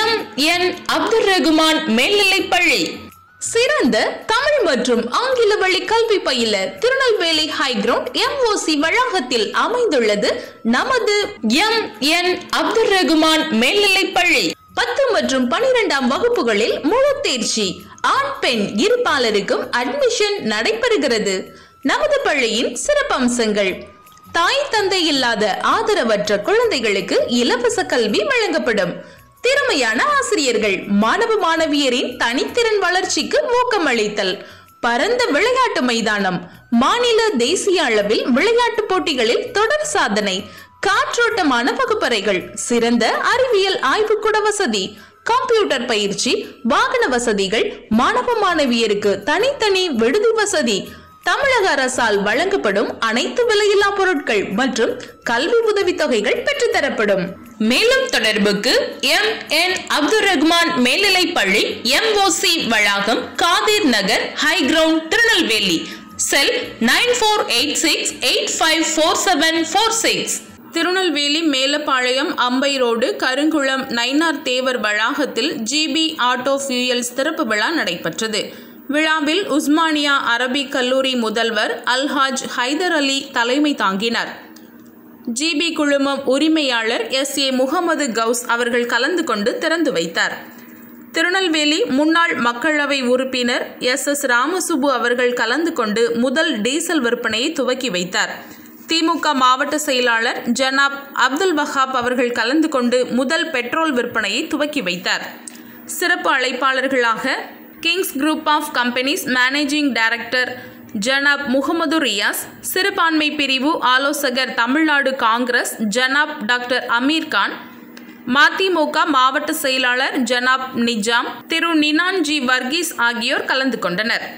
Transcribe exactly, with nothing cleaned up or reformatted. M N Abdul Rahman மேல்நிலைப் பள்ளி சிறந்த தமிழ் மற்றும் ஆங்கில வழி கல்வி பயில திருநெல்வேலி ஹை கிரவுண்ட் எம்ஓசி வளாகத்தில் அமைந்துள்ளது நமது எம் என் அப்துல் ரஹ்மான் மேல்நிலைப் பள்ளி பத்து மற்றும் பன்னிரண்டாம் வகுப்புகளில் முழு தேர்ச்சி ஆண் பெண் இருபாலருக்கும் அட்மிஷன் நடைபெறுகிறது. நமது பள்ளியின் சிறப்பம்சங்கள் தாய் தந்தை இல்லாத ஆதரவற்ற குழந்தைகளுக்கு இலவச கல்வி வழங்கப்படும். திறமையான ஆசிரியர்கள் மாணவ மாணவியரின் தனித்திறன் வளர்ச்சிக்கு ஊக்கம் அளித்தல். பரந்த விளையாட்டு மைதானம் மாநில தேசிய அளவில் விளையாட்டு போட்டிகளில் தொடர் சாதனை. காற்றோட்டமான வகுப்பறைகள் சிறந்த அறிவியல் ஆய்வுக்கூட வசதி கம்ப்யூட்டர் பயிற்சி வாகன வசதிகள் மாணவ மாணவியருக்கு தனித்தனி விடுதி வசதி தமிழக அரசால் வழங்கப்படும் அனைத்து விலையில்லா பொருட்கள் மற்றும் கல்வி உதவித்தொகைகள் பெற்றுத்தரப்படும். மேலும் தொடர்புக்கு எம் என் அப்துல் ரஹ்மான் மேல்நிலைப் பள்ளி எம்ஓசி வளாகம் Kadir Nagar high ground Tirunelveli cell nine four eight six eight five four seven four six. Tirunelveli Melapalayam Ambai road Karungulam Nainar தேவர் வளாகத்தில் ஜிபி ஆட்டோ ஃபியூயல்ஸ் திறப்பு விழா நடைபெற்றது. விழாவில் உஸ்மானியா அரபி கலூரி முதல்வர் அல் ஹாஜ் हैदर அலி தலைமை தாங்கினார். ஜிபி குழுமம் உரிமையாளர் எஸ் ஏ முகம்மது கௌஸ் அவர்கள் கலந்து கொண்டு திறந்து வைத்தார். திருநெல்வேலி முன்னாள் மக்களவை உறுப்பினர் எஸ் எஸ் ராமசுபு அவர்கள் கலந்து கொண்டு முதல் டீசல் விற்பனையை துவக்கி வைத்தார். திமுக மாவட்ட செயலாளர் ஜனாப் அப்துல் வஹாப் அவர்கள் கலந்து கொண்டு முதல் பெட்ரோல் விற்பனையை துவக்கி வைத்தார். சிறப்பு அழைப்பாளர்களாக Kings group of companies managing director Janab Muhammad Riyaz, சிறுபான்மை பிரிவு ஆலோசகர் தமிழ்நாடு காங்கிரஸ் ஜனாப் டாக்டர் அமீர் கான், மாத்திமுக மாவட்ட செயலாளர் ஜனாப் நிஜாம், திரு நினான்ஜி, வர்கீஸ் ஆகியோர் கலந்து கொண்டனர்.